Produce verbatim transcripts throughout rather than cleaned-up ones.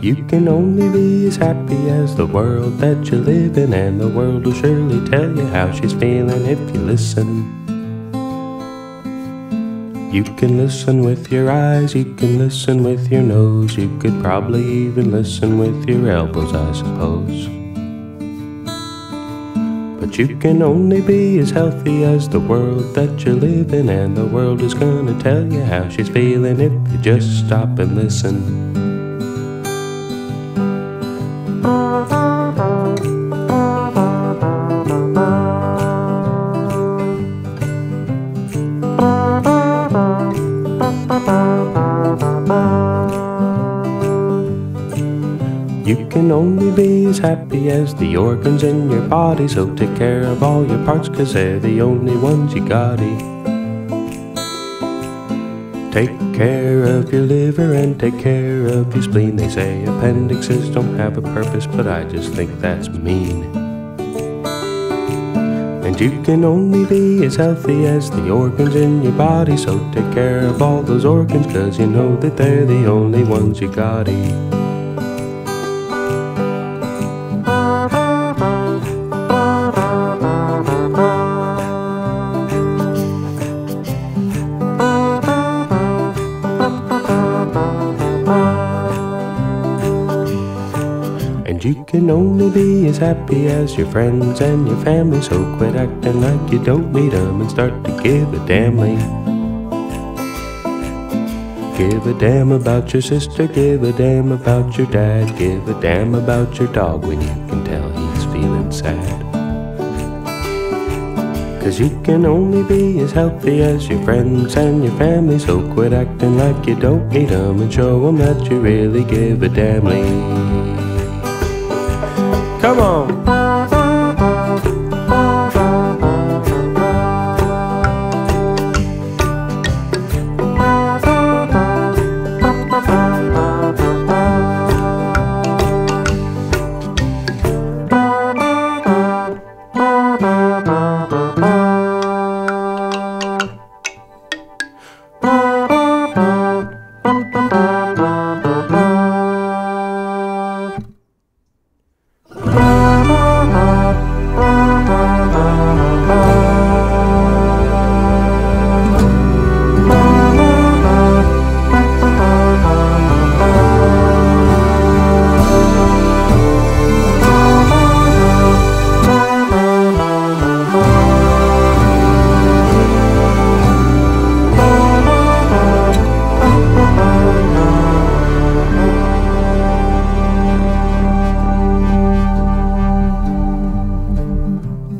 You can only be as happy as the world that you live in, and the world will surely tell you how she's feeling if you listen. You can listen with your eyes, you can listen with your nose, you could probably even listen with your elbows, I suppose. But you can only be as healthy as the world that you live in, and the world is gonna tell you how she's feeling if you just stop and listen. You can only be as happy as the organs in your body, so take care of all your parts, cause they're the only ones you gotta. Take care of your liver and take care of your spleen. They say appendixes don't have a purpose, but I just think that's mean. And you can only be as healthy as the organs in your body, so take care of all those organs, cause you know that they're the only ones you gotta. And you can only be as happy as your friends and your family, so quit acting like you don't need them and start to give a damnly. Give a damn about your sister, give a damn about your dad, give a damn about your dog when you can tell he's feeling sad. Cause you can only be as healthy as your friends and your family, so quit acting like you don't need them and show them that you really give a damnly. Come on!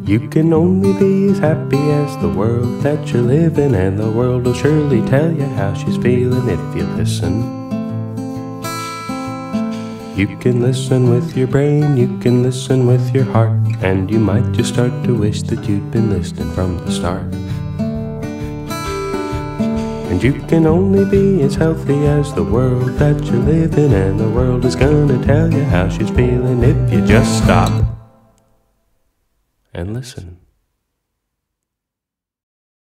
You can only be as happy as the world that you live in, and the world will surely tell you how she's feeling if you listen. You can listen with your brain, you can listen with your heart, and you might just start to wish that you'd been listening from the start. And you can only be as healthy as the world that you live in, and the world is gonna tell you how she's feeling if you just stop and listen.